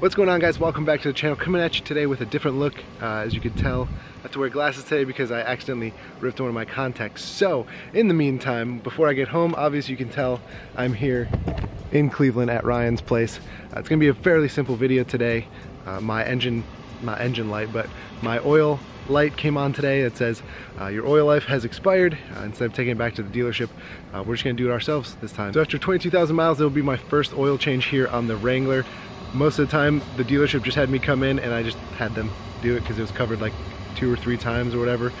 What's going on, guys? Welcome back to the channel. Coming at you today with a different look. As you can tell, I have to wear glasses today because I accidentally ripped one of my contacts. So in the meantime, before I get home, obviously you can tell I'm here in Cleveland at Ryan's place. It's gonna be a fairly simple video today. My oil light came on today. It says your oil life has expired. Instead of taking it back to the dealership, we're just gonna do it ourselves this time. So after 22,000 miles, it'll be my first oil change here on the Wrangler. Most of the time the dealership just had me come in and I just had them do it because it was covered like 2 or 3 times or whatever.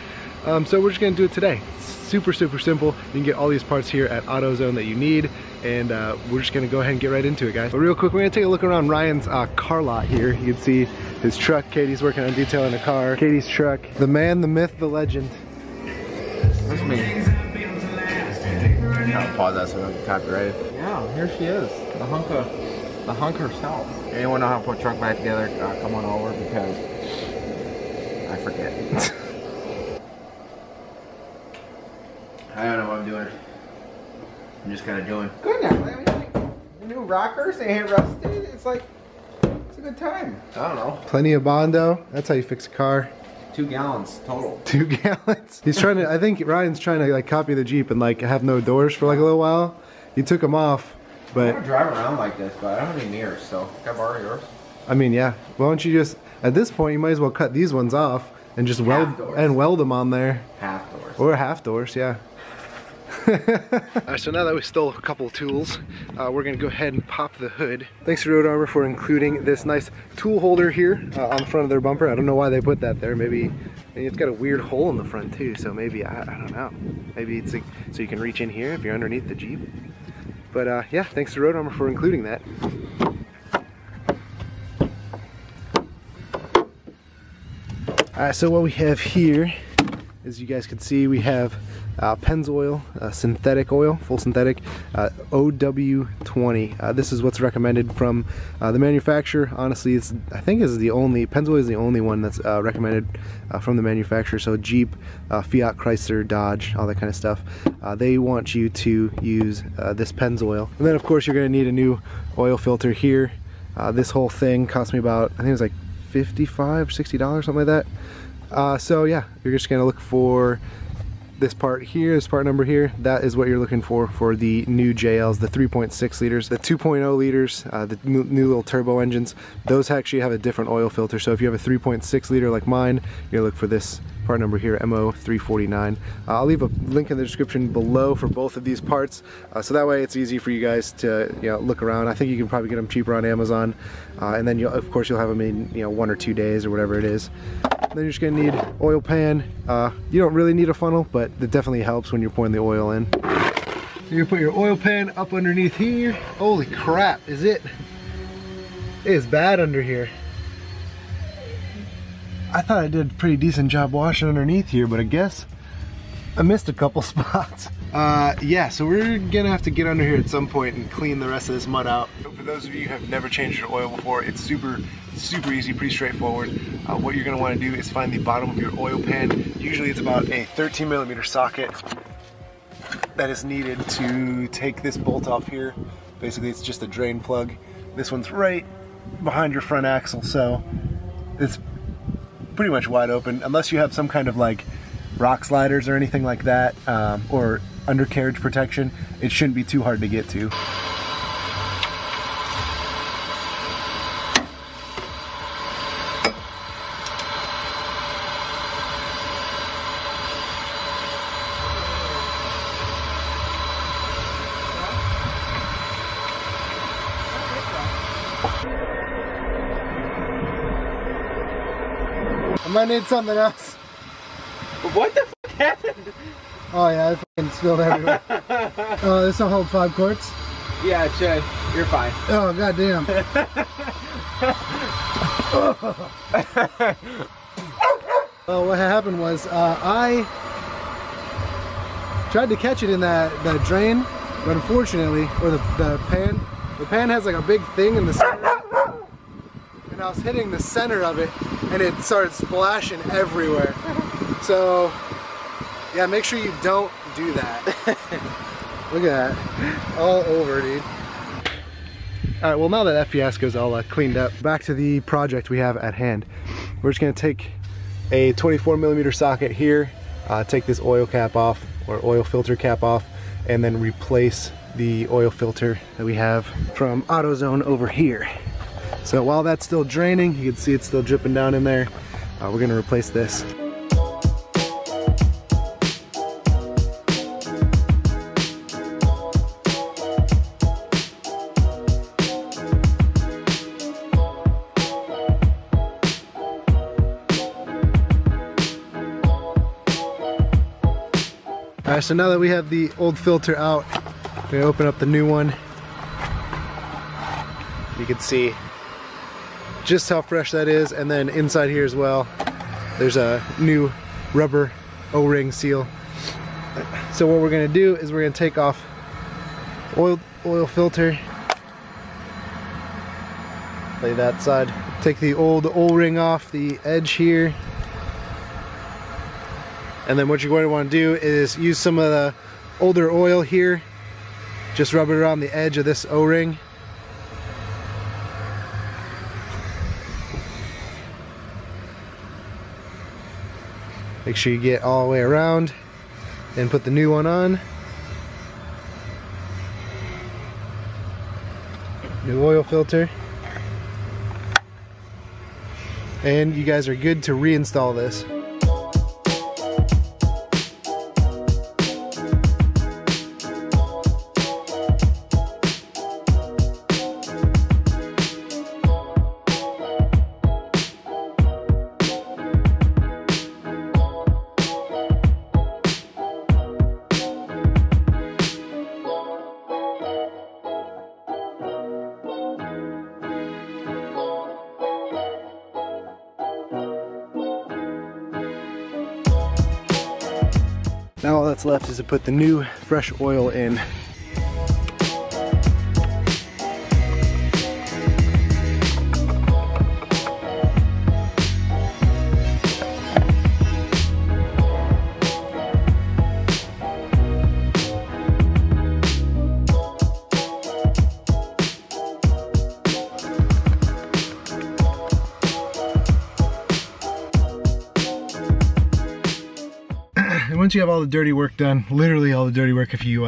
So we're just gonna do it today. It's super, super simple. You can get all these parts here at AutoZone that you need, and we're just gonna go ahead and get right into it, guys. But real quick, we're gonna take a look around Ryan's car lot here. You can see his truck. Katie's working on detailing a car. Katie's truck. The man, the myth, the legend. That's me. I'll pause that so I'm copyrighted. Yeah, here she is, the hunk herself. Anyone know how to put a truck back together, come on over because I forget. I don't know what I'm doing. I'm just kind of doing. Good now. I mean, like, new rockers, they ain't rusted. It's like, it's a good time. I don't know. Plenty of Bondo. That's how you fix a car. 2 gallons total. 2 gallons? He's trying to, I think Ryan's trying to like copy the Jeep and like have no doors for like a little while. He took them off. But I don't drive around like this, but I don't have any mirrors, so can I borrow yours? I mean, yeah. Why don't you just, at this point, you might as well cut these ones off and just weld them on there. Half doors. Or half doors, yeah. Alright, so now that we stole a couple of tools, we're going to go ahead and pop the hood. Thanks to Road Armor for including this nice tool holder here on the front of their bumper. I don't know why they put that there. Maybe it's got a weird hole in the front too, so maybe, I don't know. Maybe it's like, so you can reach in here if you're underneath the Jeep. But yeah, thanks to Road Armor for including that. Alright, so what we have here, as you guys can see, we have Pennzoil, synthetic oil, full synthetic, OW20. This is what's recommended from the manufacturer. Honestly, Pennzoil is the only one that's recommended from the manufacturer. So Jeep, Fiat, Chrysler, Dodge, all that kind of stuff. They want you to use this Pennzoil. And then of course you're going to need a new oil filter here. This whole thing cost me about, I think it was like $55, $60, something like that. So yeah, you're just going to look for this part here, this part number here. That is what you're looking for the new JLs, the 3.6 liters, the 2.0 liters, the new little turbo engines. Those actually have a different oil filter. So if you have a 3.6 liter like mine, you're gonna look for this part number here, MO349. I'll leave a link in the description below for both of these parts, so that way it's easy for you guys to look around. I think you can probably get them cheaper on Amazon, and then of course you'll have them in 1 or 2 days or whatever it is. Then you're just gonna need oil pan. You don't really need a funnel, but it definitely helps when you're pouring the oil in. You're gonna put your oil pan up underneath here. Holy crap, is it? It is bad under here. I thought I did a pretty decent job washing underneath here, but I guess I missed a couple spots. Yeah, so we're gonna have to get under here at some point and clean the rest of this mud out. For those of you who have never changed your oil before, it's super, super easy, pretty straightforward. What you're gonna wanna do is find the bottom of your oil pan. Usually it's about a 13mm socket that is needed to take this bolt off here. Basically it's just a drain plug. This one's right behind your front axle, so it's pretty much wide open, unless you have some kind of like rock sliders or anything like that, or undercarriage protection. It shouldn't be too hard to get to. I might need something else. What the fuck happened? Oh yeah, I fucking spilled everywhere. This will hold 5 quarts. Yeah, it should. You're fine. Oh, goddamn. Well, what happened was I tried to catch it in that drain, but unfortunately, or the pan. The pan has like a big thing in the center, and I was hitting the center of it, and it started splashing everywhere. So, yeah, make sure you don't do that. Look at that. All over, dude. All right, well now that that fiasco's all cleaned up, back to the project we have at hand. We're just gonna take a 24 millimeter socket here, take this oil cap off, or oil filter cap off, and then replace the oil filter that we have from AutoZone over here. So while that's still draining, you can see it's still dripping down in there. We're gonna replace this. All right, so now that we have the old filter out, we're gonna open up the new one. You can see just how fresh that is, and then inside here as well, there's a new rubber O-ring seal. So what we're gonna do is we're gonna take off oil filter, lay that side, take the old O-ring off the edge here. And then what you're going to want to do is use some of the older oil here, just rub it around the edge of this O-ring. Make sure you get all the way around and put the new one on. New oil filter. And you guys are good to reinstall this. Now all that's left is to put the new fresh oil in. Once you have all the dirty work done, literally all the dirty work, if you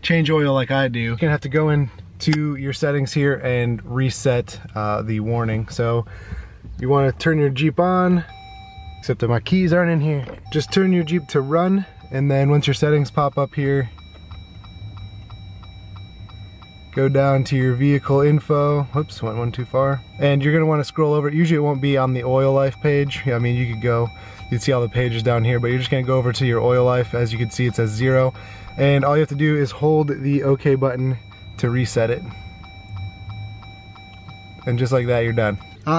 change oil like I do, you're gonna have to go into your settings here and reset the warning. So you want to turn your Jeep on, except that my keys aren't in here. Just turn your Jeep to run, and then once your settings pop up here, go down to your vehicle info. Oops, went one too far. And you're gonna wanna scroll over. Usually it won't be on the oil life page. I mean, you could go, you'd see all the pages down here, but you're just gonna go over to your oil life. As you can see, it says 0. And all you have to do is hold the OK button to reset it. And just like that, you're done.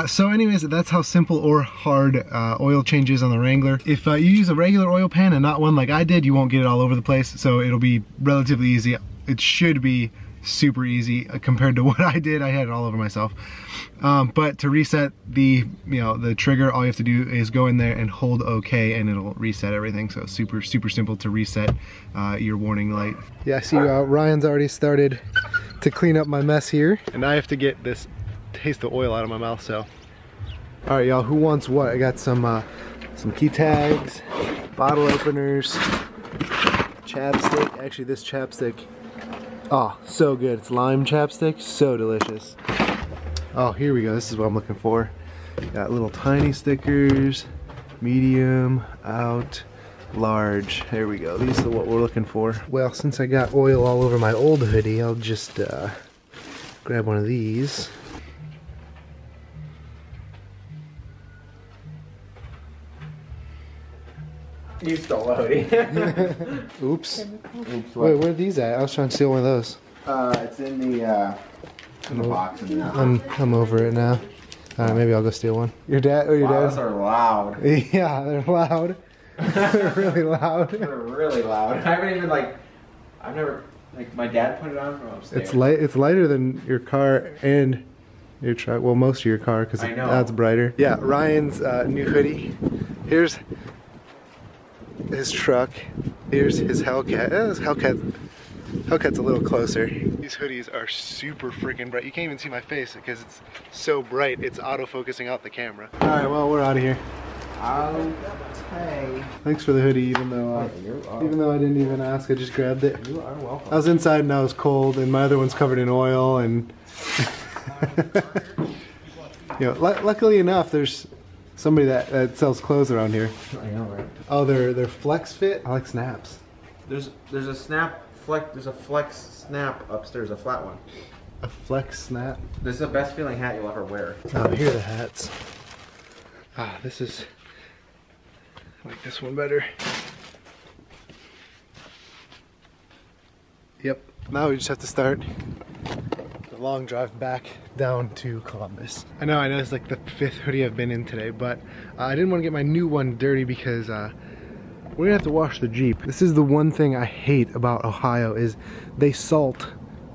So anyways, that's how simple or hard oil change is on the Wrangler. If you use a regular oil pan and not one like I did, you won't get it all over the place. So it'll be relatively easy. It should be super easy compared to what I did. I had it all over myself. But to reset the, you know, the trigger, all you have to do is go in there and hold OK, and it'll reset everything. So super, super simple to reset your warning light. Yeah, I see Ryan's already started to clean up my mess here, and I have to get this taste of oil out of my mouth. So, all right, y'all. Who wants what? I got some key tags, bottle openers, chapstick. Actually, this chapstick. Oh, so good. It's lime chapstick, so delicious. Oh, here we go. This is what I'm looking for. Got little tiny stickers, medium, out, large. There we go. These are what we're looking for. Well, since I got oil all over my old hoodie, I'll just grab one of these. You stole a hoodie. Oops. Oops. Wait, where are these at? I was trying to steal one of those. It's in the box. I'm over it now. Maybe I'll go steal one. Your dad? Oh, your dad? Those are loud. Yeah, they're loud. They're really loud. They're really loud. I haven't even like my dad put it on from upstairs. It's light. It's lighter than your car and your truck. Well, most of your car because that's brighter. Yeah, Ryan's new hoodie. Here's his truck. Here's his Hellcat. His Hellcat Hellcat's a little closer. These hoodies are super freaking bright. You can't even see my face because it's so bright. It's auto-focusing out the camera. All right, well, we're out of here. Okay. Thanks for the hoodie, even though I didn't even ask, I just grabbed it. You are welcome. I was inside and I was cold, and my other one's covered in oil, and you know, luckily enough, there's somebody that sells clothes around here. I know, right? Oh, they're flex fit. I like snaps. There's a snap flex. There's a flex snap upstairs, a flat one. A flex snap. This is the best feeling hat you'll ever wear. Oh, here are the hats. Ah, this is. I like this one better. Yep. Now we just have to start the long drive back down to Columbus. I know it's like the 5th hoodie I've been in today, but I didn't want to get my new one dirty because we're gonna have to wash the Jeep. This is the one thing I hate about Ohio is they salt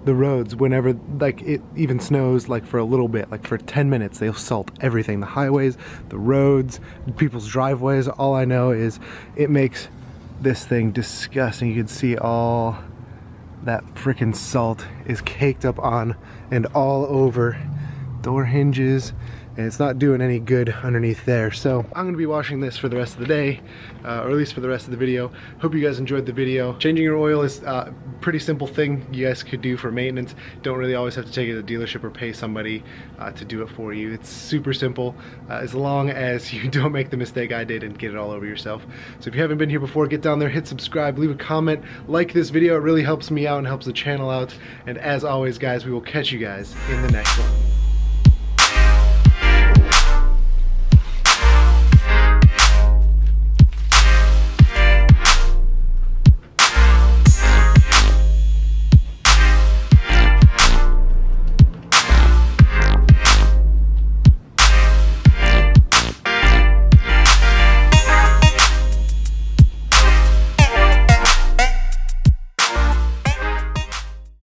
the roads whenever, like, it even snows, like for a little bit, like for 10 minutes, they'll salt everything. The highways, the roads, people's driveways. All I know is it makes this thing disgusting. You can see all that freaking salt is caked up on and all over door hinges, and it's not doing any good underneath there. So I'm gonna be washing this for the rest of the day, or at least for the rest of the video. Hope you guys enjoyed the video. Changing your oil is a pretty simple thing you guys could do for maintenance. Don't really always have to take it to the dealership or pay somebody to do it for you. It's super simple, as long as you don't make the mistake I did and get it all over yourself. So if you haven't been here before, get down there, hit subscribe, leave a comment, like this video. It really helps me out and helps the channel out. And as always, guys, we will catch you guys in the next one.